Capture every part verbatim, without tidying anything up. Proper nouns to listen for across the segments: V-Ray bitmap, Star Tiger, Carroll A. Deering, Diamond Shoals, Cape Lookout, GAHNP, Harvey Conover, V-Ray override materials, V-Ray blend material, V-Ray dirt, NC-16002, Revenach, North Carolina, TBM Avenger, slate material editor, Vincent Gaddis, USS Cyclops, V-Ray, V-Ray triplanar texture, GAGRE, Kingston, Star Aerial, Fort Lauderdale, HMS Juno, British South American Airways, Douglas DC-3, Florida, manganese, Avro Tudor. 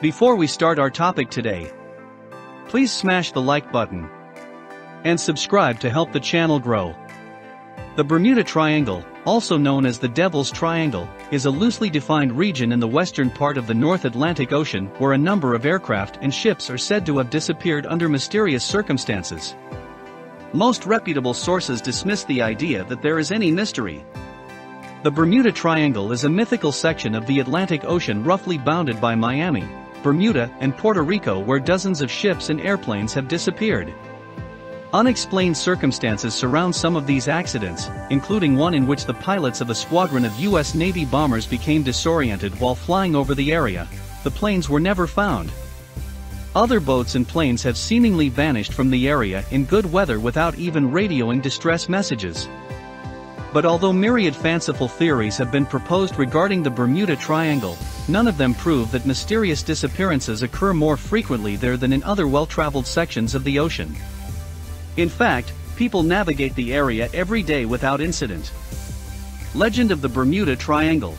Before we start our topic today, please smash the like button and subscribe to help the channel grow. The Bermuda Triangle, also known as the Devil's Triangle, is a loosely defined region in the western part of the North Atlantic Ocean where a number of aircraft and ships are said to have disappeared under mysterious circumstances. Most reputable sources dismiss the idea that there is any mystery. The Bermuda Triangle is a mythical section of the Atlantic Ocean roughly bounded by Miami, Bermuda, and Puerto Rico where dozens of ships and airplanes have disappeared. Unexplained circumstances surround some of these accidents, including one in which the pilots of a squadron of U S Navy bombers became disoriented while flying over the area. The planes were never found. Other boats and planes have seemingly vanished from the area in good weather without even radioing distress messages. But although myriad fanciful theories have been proposed regarding the Bermuda Triangle, none of them prove that mysterious disappearances occur more frequently there than in other well-traveled sections of the ocean. In fact, people navigate the area every day without incident. Legend of the Bermuda Triangle.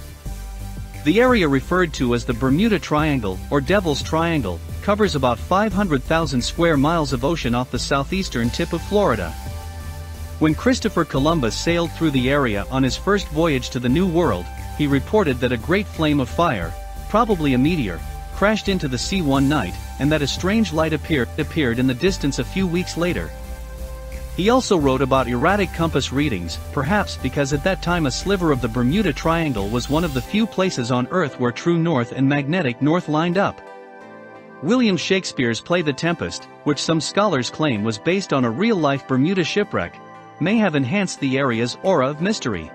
The area referred to as the Bermuda Triangle or Devil's Triangle covers about five hundred thousand square miles of ocean off the southeastern tip of Florida. When Christopher Columbus sailed through the area on his first voyage to the New World, he reported that a great flame of fire, probably a meteor, crashed into the sea one night, and that a strange light appeared, appeared in the distance a few weeks later. He also wrote about erratic compass readings, perhaps because at that time a sliver of the Bermuda Triangle was one of the few places on Earth where true north and magnetic north lined up. William Shakespeare's play The Tempest, which some scholars claim was based on a real-life Bermuda shipwreck, may have enhanced the area's aura of mystery.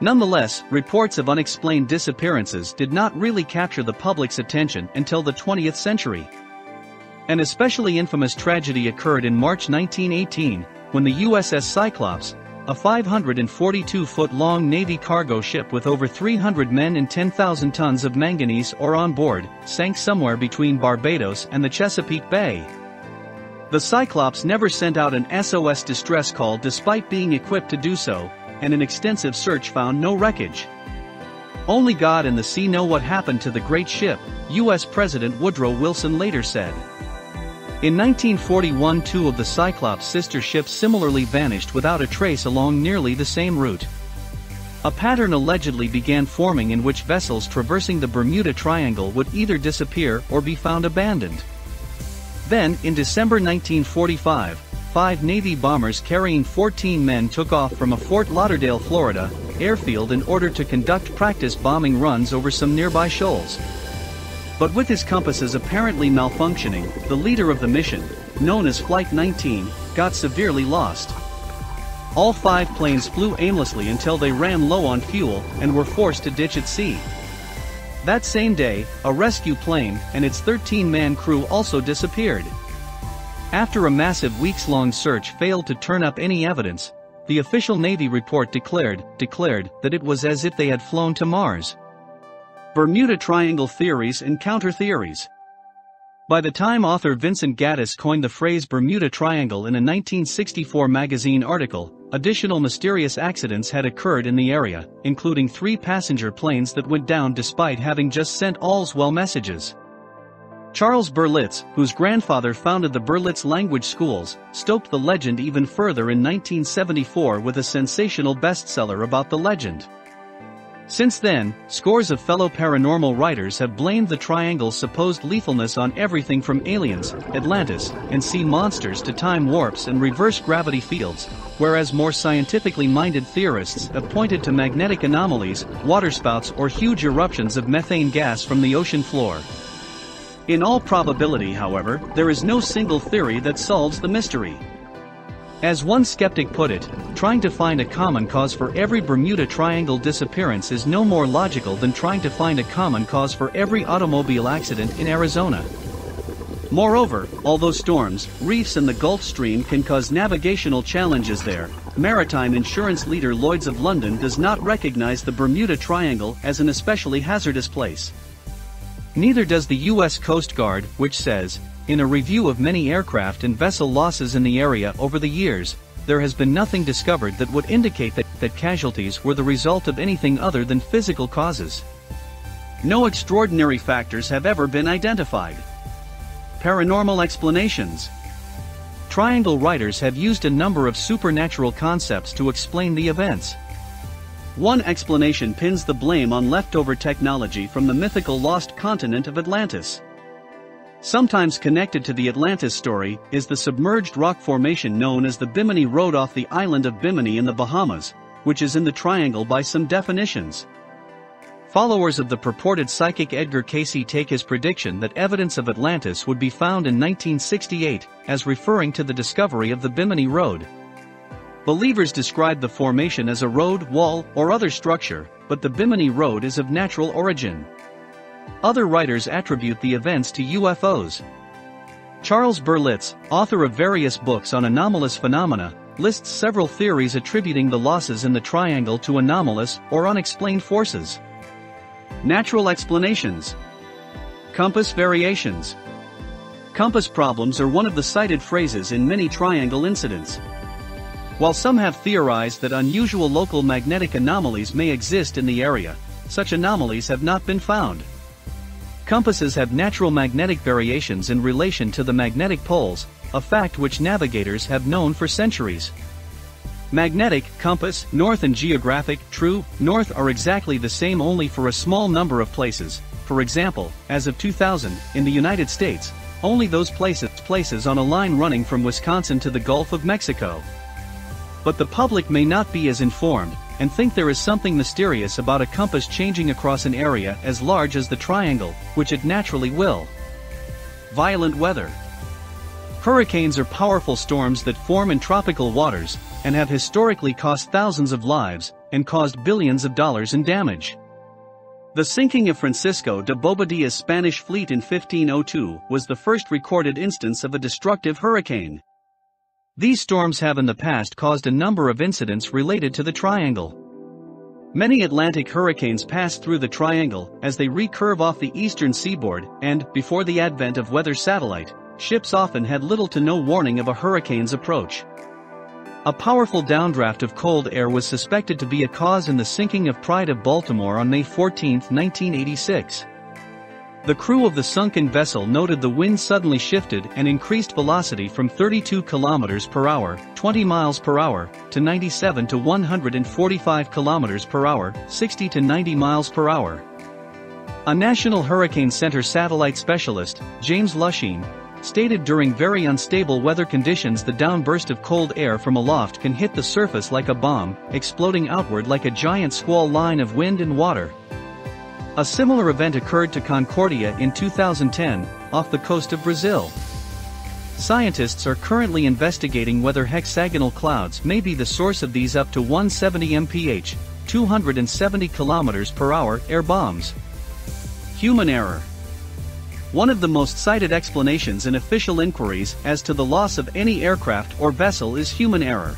Nonetheless, reports of unexplained disappearances did not really capture the public's attention until the twentieth century. An especially infamous tragedy occurred in March nineteen eighteen, when the U S S Cyclops, a five hundred forty-two foot long Navy cargo ship with over three hundred men and ten thousand tons of manganese ore on board, sank somewhere between Barbados and the Chesapeake Bay. The Cyclops never sent out an S O S distress call despite being equipped to do so, and an extensive search found no wreckage. Only God and the sea know what happened to the great ship, U S President Woodrow Wilson later said. In nineteen forty-one, two of the Cyclops' sister ships similarly vanished without a trace along nearly the same route. A pattern allegedly began forming in which vessels traversing the Bermuda Triangle would either disappear or be found abandoned. Then, in December nineteen forty-five, five Navy bombers carrying fourteen men took off from a Fort Lauderdale, Florida, airfield in order to conduct practice bombing runs over some nearby shoals. But with his compasses apparently malfunctioning, the leader of the mission, known as Flight nineteen, got severely lost. All five planes flew aimlessly until they ran low on fuel and were forced to ditch at sea. That same day, a rescue plane and its thirteen man crew also disappeared. After a massive weeks-long search failed to turn up any evidence, the official Navy report declared, declared that it was as if they had flown to Mars. Bermuda Triangle theories and counter-theories. By the time author Vincent Gaddis coined the phrase Bermuda Triangle in a nineteen sixty-four magazine article, additional mysterious accidents had occurred in the area, including three passenger planes that went down despite having just sent all's well messages. Charles Berlitz, whose grandfather founded the Berlitz language schools, stoked the legend even further in nineteen seventy-four with a sensational bestseller about the legend. Since then, scores of fellow paranormal writers have blamed the triangle's supposed lethalness on everything from aliens, Atlantis, and sea monsters to time warps and reverse gravity fields, whereas more scientifically minded theorists have pointed to magnetic anomalies, waterspouts, or huge eruptions of methane gas from the ocean floor. In all probability, however, there is no single theory that solves the mystery. As one skeptic put it, trying to find a common cause for every Bermuda Triangle disappearance is no more logical than trying to find a common cause for every automobile accident in Arizona. Moreover, although storms, reefs and the Gulf Stream can cause navigational challenges there, maritime insurance leader Lloyd's of London does not recognize the Bermuda Triangle as an especially hazardous place. Neither does the U S Coast Guard, which says, in a review of many aircraft and vessel losses in the area over the years, there has been nothing discovered that would indicate that, that casualties were the result of anything other than physical causes. No extraordinary factors have ever been identified. Paranormal explanations. Triangle writers have used a number of supernatural concepts to explain the events. One explanation pins the blame on leftover technology from the mythical lost continent of Atlantis. Sometimes connected to the Atlantis story is the submerged rock formation known as the Bimini Road off the island of Bimini in the Bahamas, which is in the triangle by some definitions. Followers of the purported psychic Edgar Cayce take his prediction that evidence of Atlantis would be found in nineteen sixty-eight, as referring to the discovery of the Bimini Road. Believers describe the formation as a road, wall, or other structure, but the Bimini Road is of natural origin. Other writers attribute the events to U F Os. Charles Berlitz, author of various books on anomalous phenomena, lists several theories attributing the losses in the triangle to anomalous or unexplained forces. Natural explanations. Compass variations. Compass problems are one of the cited phrases in many triangle incidents. While some have theorized that unusual local magnetic anomalies may exist in the area, such anomalies have not been found. Compasses have natural magnetic variations in relation to the magnetic poles, a fact which navigators have known for centuries. Magnetic, compass, north and geographic, true, north are exactly the same only for a small number of places. For example, as of two thousand, in the United States, only those places places on a line running from Wisconsin to the Gulf of Mexico. But the public may not be as informed, and think there is something mysterious about a compass changing across an area as large as the triangle, which it naturally will. Violent weather. Hurricanes are powerful storms that form in tropical waters, and have historically cost thousands of lives, and caused billions of dollars in damage. The sinking of Francisco de Bobadilla's Spanish fleet in fifteen oh two was the first recorded instance of a destructive hurricane. These storms have in the past caused a number of incidents related to the triangle. Many Atlantic hurricanes pass through the triangle as they recurve off the eastern seaboard, and, before the advent of weather satellite, ships often had little to no warning of a hurricane's approach. A powerful downdraft of cold air was suspected to be a cause in the sinking of Pride of Baltimore on May fourteenth nineteen eighty-six. The crew of the sunken vessel noted the wind suddenly shifted and increased velocity from thirty-two kilometers per hour, twenty miles per hour, to ninety-seven to one hundred forty-five kilometers per hour, sixty to ninety miles per hour. A National Hurricane Center satellite specialist, James Lushine, stated during very unstable weather conditions the downburst of cold air from aloft can hit the surface like a bomb, exploding outward like a giant squall line of wind and water. A similar event occurred to Concordia in two thousand ten, off the coast of Brazil. Scientists are currently investigating whether hexagonal clouds may be the source of these up to one hundred seventy miles per hour, two hundred seventy kilometers per hour air bombs. Human error. One of the most cited explanations in official inquiries as to the loss of any aircraft or vessel is human error.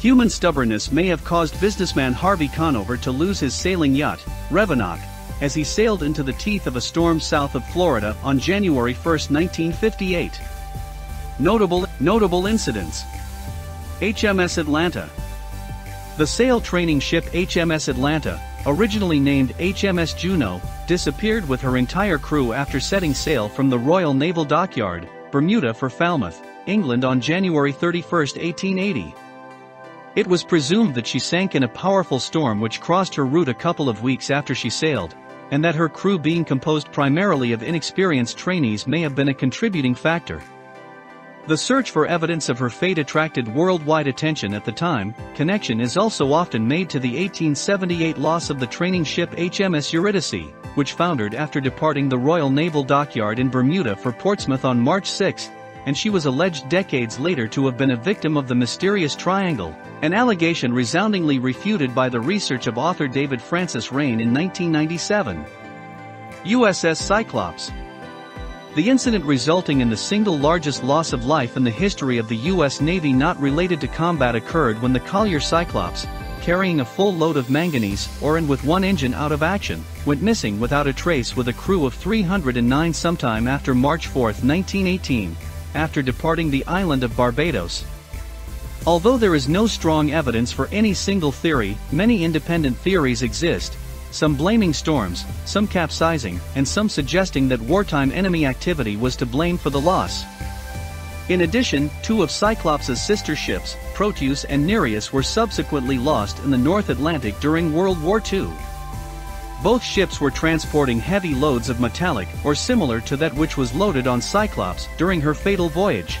Human stubbornness may have caused businessman Harvey Conover to lose his sailing yacht, Revenach, as he sailed into the teeth of a storm south of Florida on January first nineteen fifty-eight. Notable, notable incidents. H M S Atlanta. The sail training ship H M S Atlanta, originally named H M S Juno, disappeared with her entire crew after setting sail from the Royal Naval Dockyard, Bermuda for Falmouth, England on January thirty-first eighteen eighty. It was presumed that she sank in a powerful storm which crossed her route a couple of weeks after she sailed, and that her crew being composed primarily of inexperienced trainees may have been a contributing factor. The search for evidence of her fate attracted worldwide attention at the time. Connection is also often made to the eighteen seventy-eight loss of the training ship H M S Eurydice, which foundered after departing the Royal Naval Dockyard in Bermuda for Portsmouth on March sixth, and she was alleged decades later to have been a victim of the mysterious triangle, an allegation resoundingly refuted by the research of author David Francis Raine in nineteen ninety-seven. U S S Cyclops. The incident resulting in the single largest loss of life in the history of the U S Navy not related to combat occurred when the Collier Cyclops, carrying a full load of manganese ore and with one engine out of action, went missing without a trace with a crew of three hundred nine sometime after March fourth nineteen eighteen. After departing the island of Barbados. Although there is no strong evidence for any single theory, many independent theories exist, some blaming storms, some capsizing, and some suggesting that wartime enemy activity was to blame for the loss. In addition, two of Cyclops' sister ships, Proteus and Nereus, were subsequently lost in the North Atlantic during World War Two. Both ships were transporting heavy loads of metallic or similar to that which was loaded on Cyclops during her fatal voyage.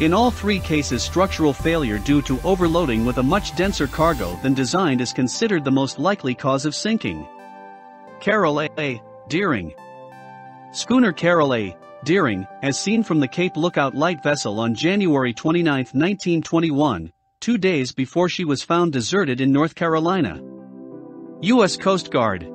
In all three cases, structural failure due to overloading with a much denser cargo than designed is considered the most likely cause of sinking. Carroll A. Deering. Schooner Carroll A. Deering, as seen from the Cape Lookout light vessel on January twenty-ninth, nineteen twenty-one, two days before she was found deserted in North Carolina. U S Coast Guard.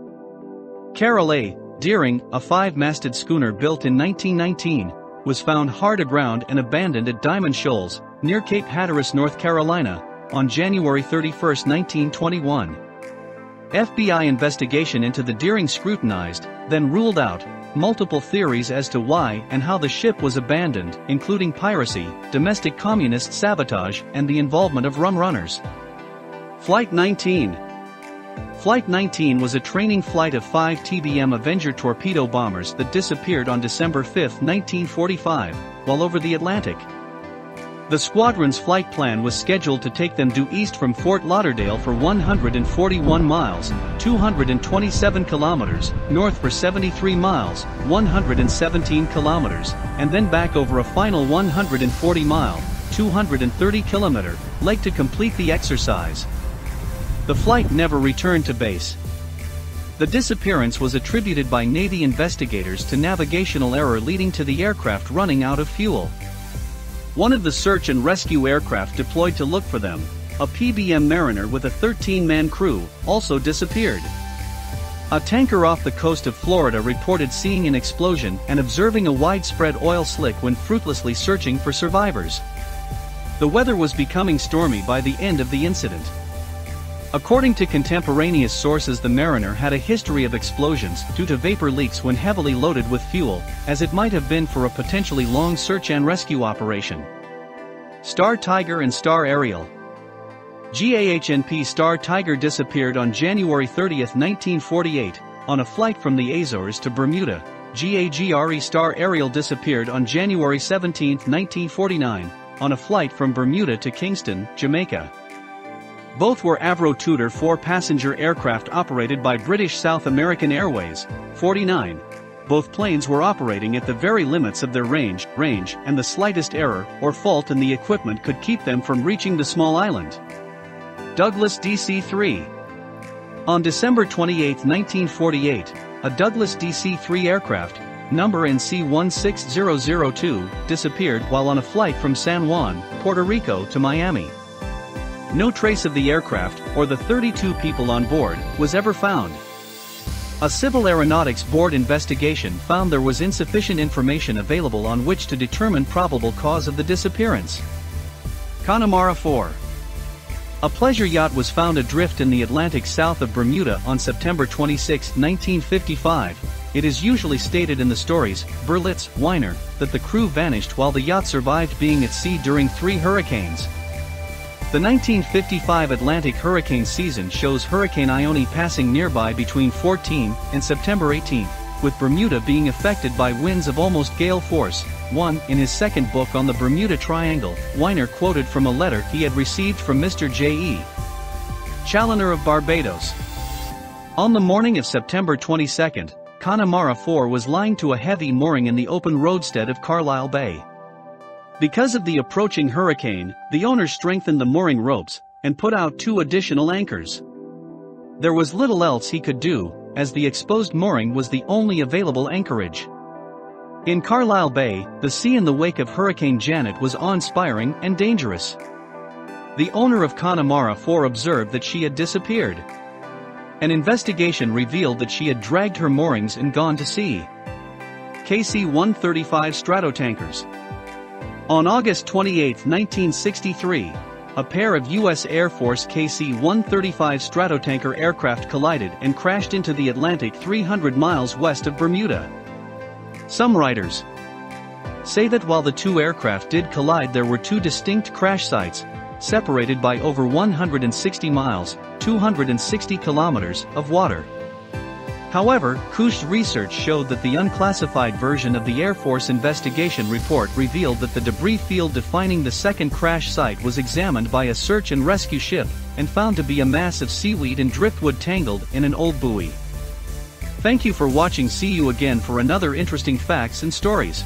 Carroll A. Deering, a five-masted schooner built in nineteen nineteen, was found hard aground and abandoned at Diamond Shoals, near Cape Hatteras, North Carolina, on January thirty-first, nineteen twenty-one. F B I investigation into the Deering scrutinized, then ruled out, multiple theories as to why and how the ship was abandoned, including piracy, domestic communist sabotage, and the involvement of rum runners. Flight nineteen. Flight nineteen was a training flight of five T B M Avenger torpedo bombers that disappeared on December fifth, nineteen forty-five, while over the Atlantic. The squadron's flight plan was scheduled to take them due east from Fort Lauderdale for one hundred forty-one miles, two hundred twenty-seven kilometers, north for seventy-three miles, one hundred seventeen kilometers, and then back over a final one hundred forty mile, two hundred thirty kilometer, leg to complete the exercise. The flight never returned to base. The disappearance was attributed by Navy investigators to navigational error leading to the aircraft running out of fuel. One of the search and rescue aircraft deployed to look for them, a P B M Mariner with a thirteen-man crew, also disappeared. A tanker off the coast of Florida reported seeing an explosion and observing a widespread oil slick when fruitlessly searching for survivors. The weather was becoming stormy by the end of the incident. According to contemporaneous sources, the Mariner had a history of explosions due to vapor leaks when heavily loaded with fuel, as it might have been for a potentially long search and rescue operation. Star Tiger and Star Aerial. GAHNP Star Tiger disappeared on January thirtieth, nineteen forty-eight, on a flight from the Azores to Bermuda. GAGRE Star Aerial disappeared on January seventeenth, nineteen forty-nine, on a flight from Bermuda to Kingston, Jamaica. Both were Avro Tudor four-passenger aircraft operated by British South American Airways, forty-nine. Both planes were operating at the very limits of their range, range, and the slightest error or fault in the equipment could keep them from reaching the small island. Douglas D C three. On December twenty-eighth, nineteen forty-eight, a Douglas D C three aircraft, number N C one six zero zero two, disappeared while on a flight from San Juan, Puerto Rico to Miami. No trace of the aircraft, or the thirty-two people on board, was ever found. A Civil Aeronautics Board investigation found there was insufficient information available on which to determine probable cause of the disappearance. Connemara four. A pleasure yacht was found adrift in the Atlantic south of Bermuda on September twenty-sixth, nineteen fifty-five. It is usually stated in the stories, Berlitz, Weiner, that the crew vanished while the yacht survived being at sea during three hurricanes. The nineteen fifty-five Atlantic hurricane season shows Hurricane Ione passing nearby between September fourteenth and September eighteenth, with Bermuda being affected by winds of almost gale force. one. In his second book on the Bermuda Triangle, Weiner quoted from a letter he had received from Mister J E Chaloner of Barbados. On the morning of September twenty-second, Connemara four was lying to a heavy mooring in the open roadstead of Carlisle Bay. Because of the approaching hurricane, the owner strengthened the mooring ropes and put out two additional anchors. There was little else he could do, as the exposed mooring was the only available anchorage. In Carlisle Bay, the sea in the wake of Hurricane Janet was awe-inspiring and dangerous. The owner of Connemara four observed that she had disappeared. An investigation revealed that she had dragged her moorings and gone to sea. K C one thirty-five Stratotankers. On August twenty-eighth, nineteen sixty-three, a pair of U S Air Force K C one thirty-five Stratotanker aircraft collided and crashed into the Atlantic three hundred miles west of Bermuda. Some writers say that while the two aircraft did collide, there were two distinct crash sites, separated by over one hundred sixty miles, two hundred sixty kilometers of water. However, Couch's research showed that the unclassified version of the Air Force investigation report revealed that the debris field defining the second crash site was examined by a search and rescue ship, and found to be a mass of seaweed and driftwood tangled in an old buoy. Thank you for watching. See you again for another interesting facts and stories.